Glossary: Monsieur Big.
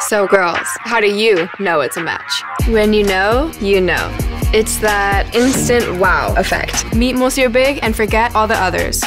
So girls, how do you know it's a match? When you know, you know. It's that instant wow effect. Meet Monsieur Big and forget all the others.